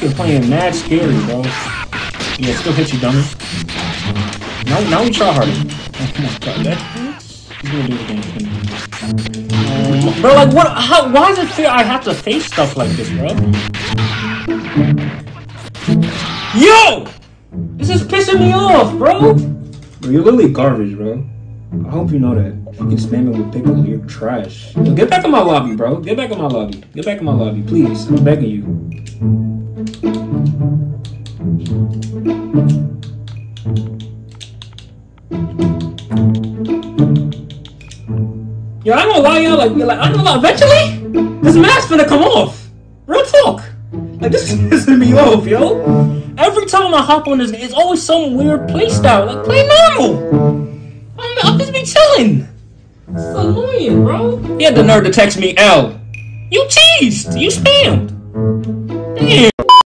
You're playing mad scary, bro. Yeah, still hit you, dummy. Now we try harder. Oh my god, he's gonna do it again. Bro, like, what? How? Why does it feel I have to face stuff like this, bro? Yo! This is pissing me off, bro! Bro, you're literally garbage, bro. I hope you know that. If you can spam it with pickle, you're trash. Yo, get back in my lobby, bro. Get back in my lobby. Get back in my lobby, please. I'm begging you. Yo, I ain't gonna lie, y'all. Like, I don't know. Eventually, this mask gonna come off. Real talk. Like, this is pissing me off, yo. Every time I hop on this game, it's always some weird playstyle. Like, play normal. I'll just be chilling. It's annoying, bro. He had the nerve to text me, L. You cheesed. You spammed. Damn.